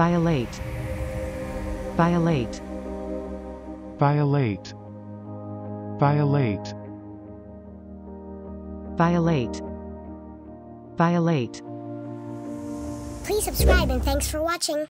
Violate. Violate. Violate. Violate. Violate. Violate. Please subscribe and thanks for watching.